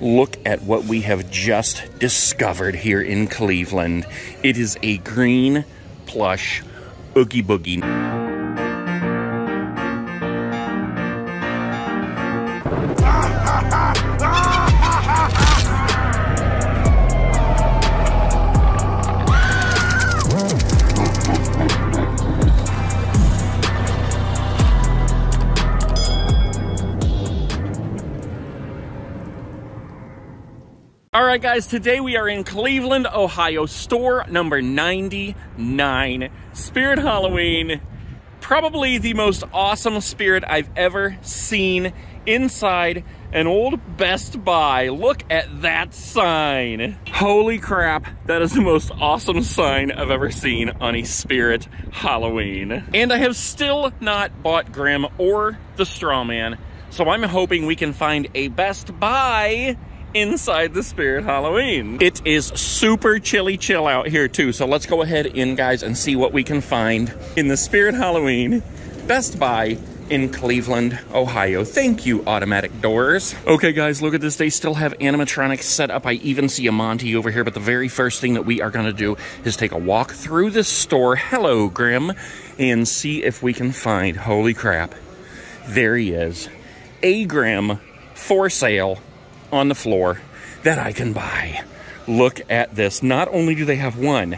Look at what we have just discovered here in Cleveland. It is a green plush Oogie Boogie. Alright guys, today we are in Cleveland, Ohio, store number 99, Spirit Halloween. Probably the most awesome spirit I've ever seen inside an old Best Buy. Look at that sign. Holy crap, that is the most awesome sign I've ever seen on a Spirit Halloween. And I have still not bought Grimm or the Strawman, so I'm hoping we can find a Best Buy inside the Spirit Halloween. It is super chilly chill out here too, so let's go ahead in, guys, and see what we can find in the Spirit Halloween Best Buy in Cleveland, Ohio. Thank you, automatic doors. Okay guys, look at this. They still have animatronics set up. I even see a Monty over here, but the very first thing that we are gonna do is take a walk through this store. Hello, Grimm, and see if we can find, holy crap, there he is, a Grimm for sale on the floor that I can buy. Look at this. Not only do they have one,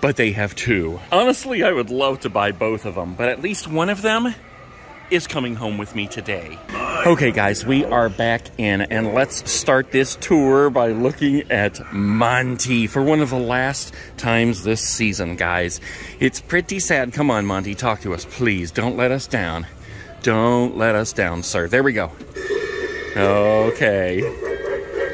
but they have two. Honestly, I would love to buy both of them, but at least one of them is coming home with me today. Okay guys, we are back in, and let's start this tour by looking at Monty for one of the last times this season, guys. It's pretty sad. Come on, Monty, talk to us, please. Don't let us down. Don't let us down, sir. There we go. Okay.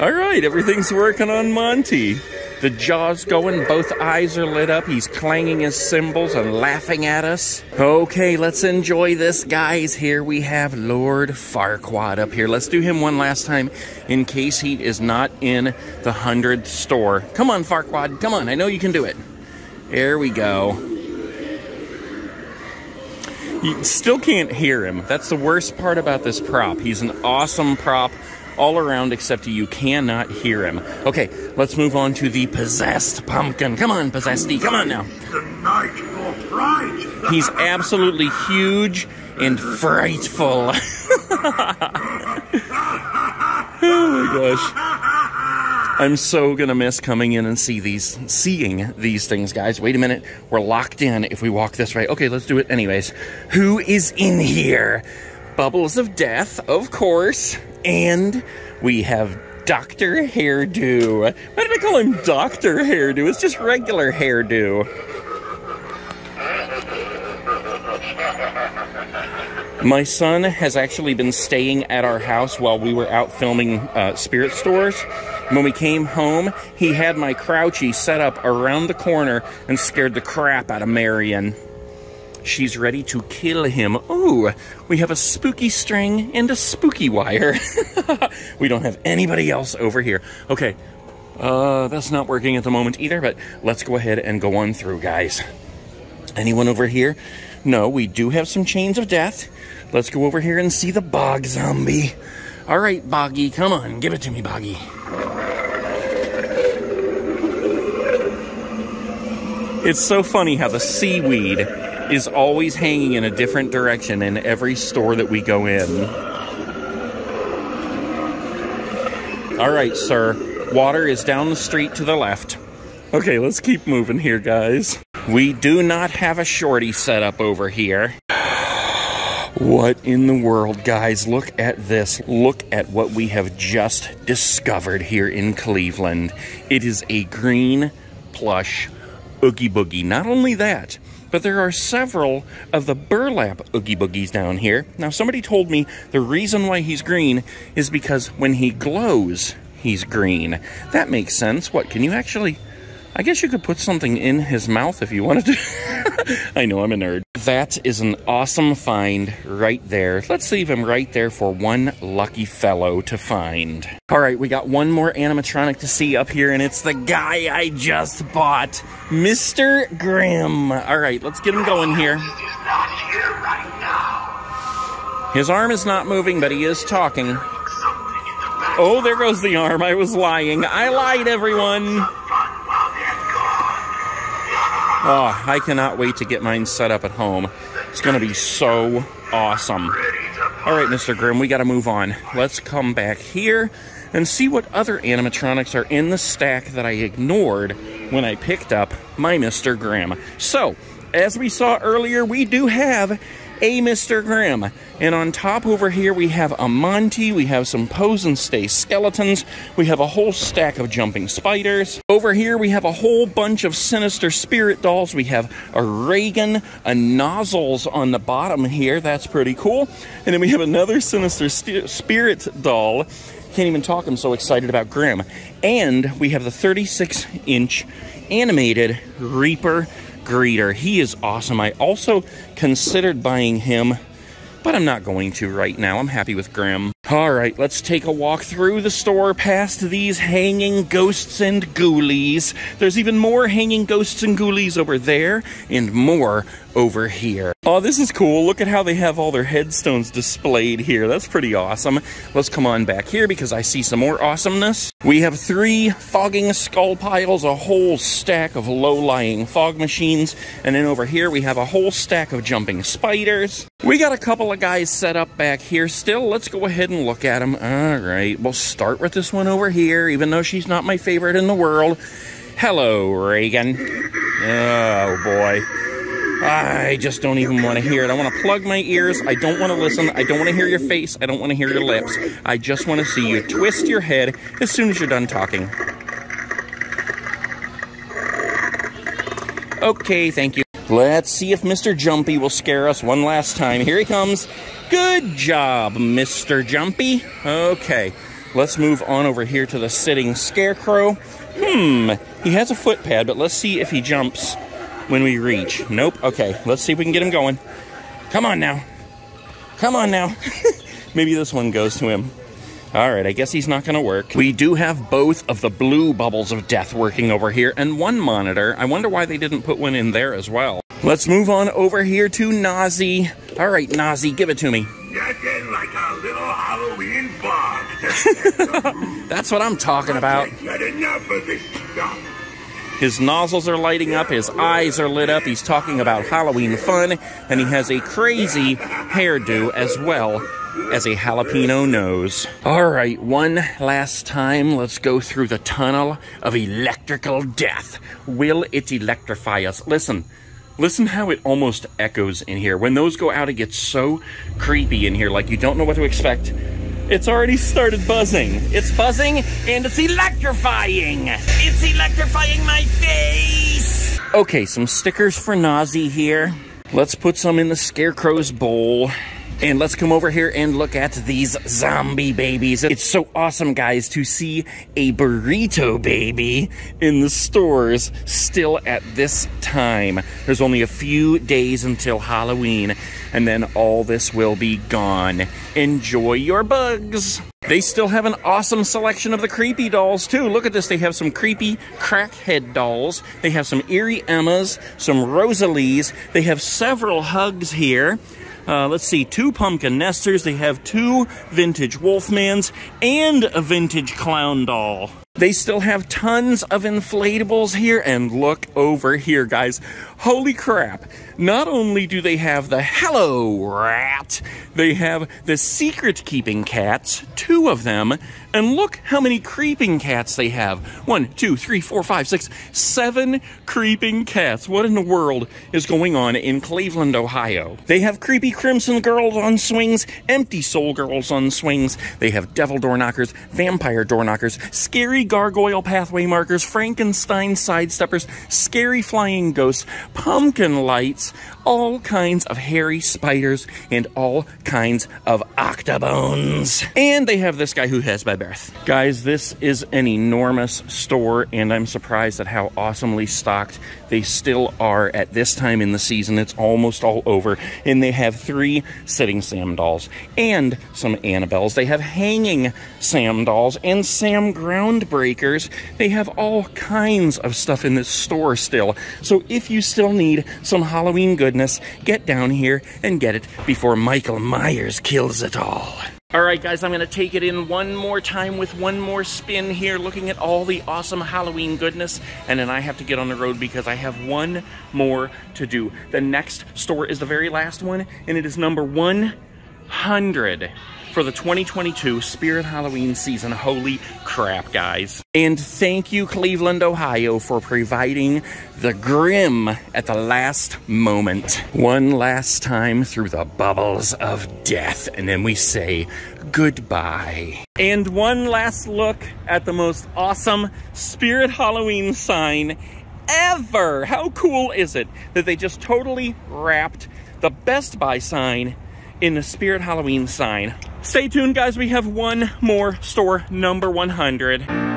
All right, everything's working on Monty. The jaw's going, both eyes are lit up. He's clanging his cymbals and laughing at us. Okay, let's enjoy this, guys. Here we have Lord Farquad up here. Let's do him one last time in case he is not in the 100th store. Come on, Farquad, come on. I know you can do it. There we go. You still can't hear him. That's the worst part about this prop. He's an awesome prop all around, except you cannot hear him. Okay, let's move on to the Possessed Pumpkin. Come on, Possessedy, come on now. Tonight your pride. He's absolutely huge and frightful. Oh my gosh. I'm so gonna miss coming in and seeing these things, guys. Wait a minute, we're locked in if we walk this way. Okay, let's do it anyways. Who is in here? Bubbles of Death, of course. And we have Dr. Hairdo. Why did I call him Dr. Hairdo? It's just regular hairdo. My son has actually been staying at our house while we were out filming Spirit Stores. When we came home, he had my Crouchie set up around the corner and scared the crap out of Marion. She's ready to kill him. Ooh, we have a spooky string and a spooky wire. We don't have anybody else over here. Okay, that's not working at the moment either, but let's go ahead and go on through, guys. Anyone over here? No, we do have some chains of death. Let's go over here and see the bog zombie. All right, Boggy, come on, give it to me, Boggy. It's so funny how the seaweed is always hanging in a different direction in every store that we go in. All right, sir. Water is down the street to the left. Okay, let's keep moving here, guys. We do not have a shorty set up over here. What in the world, guys? Look at this. Look at what we have just discovered here in Cleveland. It is a green plush Oogie Boogie. Not only that, but there are several of the burlap Oogie Boogies down here. Now, somebody told me the reason why he's green is because when he glows, he's green. That makes sense. What, can you actually... I guess you could put something in his mouth if you wanted to. I know, I'm a nerd. That is an awesome find right there. Let's leave him right there for one lucky fellow to find. All right, we got one more animatronic to see up here, and it's the guy I just bought, Mr. Grimm. All right, let's get him going here. His arm is not moving, but he is talking. Oh, there goes the arm. I was lying. I lied, everyone. Oh, I cannot wait to get mine set up at home. It's going to be so awesome. All right, Mr. Grimm, we got to move on. Let's come back here and see what other animatronics are in the stack that I ignored when I picked up my Mr. Grimm. So, as we saw earlier, we do have a Mr. Grimm. And on top over here, we have a Monty, we have some pose and stay skeletons, we have a whole stack of jumping spiders. Over here, we have a whole bunch of sinister spirit dolls. We have a Regan, a nozzles on the bottom here. That's pretty cool. And then we have another sinister spirit doll. Can't even talk, I'm so excited about Grimm. And we have the 36-inch animated Reaper Greeter. He is awesome. I also considered buying him, but I'm not going to right now. I'm happy with Grimm. All right, let's take a walk through the store past these hanging ghosts and ghoulies. There's even more hanging ghosts and ghoulies over there and more over here. Oh, this is cool. Look at how they have all their headstones displayed here. That's pretty awesome. Let's come on back here because I see some more awesomeness. We have 3 fogging skull piles, a whole stack of low-lying fog machines, and then over here we have a whole stack of jumping spiders. We got a couple of guys set up back here still. Let's go ahead and look at them. All right, we'll start with this one over here, even though she's not my favorite in the world. Hello, Regan. Oh, boy. I just don't even want to hear it. I want to plug my ears. I don't want to listen. I don't want to hear your face. I don't want to hear your lips. I just want to see you twist your head as soon as you're done talking. Okay, thank you. Let's see if Mr. Jumpy will scare us one last time. Here he comes. Good job, Mr. Jumpy. Okay, let's move on over here to the sitting scarecrow. He has a foot pad, but let's see if he jumps when we reach. Nope. Okay, let's see if we can get him going. Come on now. Come on now. Maybe this one goes to him. All right, I guess he's not going to work. We do have both of the blue Bubbles of Death working over here and one monitor. I wonder why they didn't put one in there as well. Let's move on over here to Nazi. All right, Nazi, give it to me. Get in like a little Halloween bomb. That's what I'm talking about. Enough of this stuff. His nozzles are lighting up, his eyes are lit up, he's talking about Halloween fun, and he has a crazy hairdo as well as a jalapeno nose. All right, one last time, let's go through the tunnel of electrical death. Will it electrify us? Listen how it almost echoes in here. When those go out, it gets so creepy in here, like you don't know what to expect. It's already started buzzing. It's buzzing and it's electrifying. It's electrifying my face. Okay, some stickers for Nazi here. Let's put some in the Scarecrow's bowl. And let's come over here and look at these zombie babies. It's so awesome, guys, to see a burrito baby in the stores still at this time. There's only a few days until Halloween, and then all this will be gone. Enjoy your bugs. They still have an awesome selection of the creepy dolls, too. Look at this. They have some creepy crackhead dolls. They have some eerie Emmas, some Rosalies. They have several Hugs here. Let's see, 2 pumpkin nesters, they have 2 vintage wolfmans, and a vintage clown doll. They still have tons of inflatables here, and look over here, guys. Holy crap. Not only do they have the Hello Rat, they have the secret-keeping cats, 2 of them, and look how many creeping cats they have. 1, 2, 3, 4, 5, 6, 7 creeping cats. What in the world is going on in Cleveland, Ohio? They have creepy crimson girls on swings, empty soul girls on swings. They have devil door knockers, vampire door knockers, scary gargoyle pathway markers, Frankenstein sidesteppers, scary flying ghosts, pumpkin lights, all kinds of hairy spiders, and all kinds of octobones. And they have this guy who has by birth. Guys, this is an enormous store, and I'm surprised at how awesomely stocked they still are at this time in the season. It's almost all over, and they have 3 sitting Sam dolls and some Annabelles. They have hanging Sam dolls and Sam Groundbreakers. They have all kinds of stuff in this store still. So if you still need some Halloween goodness, get down here and get it before Michael Myers kills it all. Alright guys, I'm gonna take it in one more time with one more spin here, looking at all the awesome Halloween goodness, and then I have to get on the road because I have one more to do. The next store is the very last one, and it is number 100 for the 2022 Spirit Halloween season. Holy crap, guys. And thank you, Cleveland, Ohio, for providing the Grimm at the last moment. One last time through the bubbles of death, and then we say goodbye. And one last look at the most awesome Spirit Halloween sign ever. How cool is it that they just totally wrapped the Best Buy sign in the Spirit Halloween sign? Stay tuned, guys. We have one more store, number 100.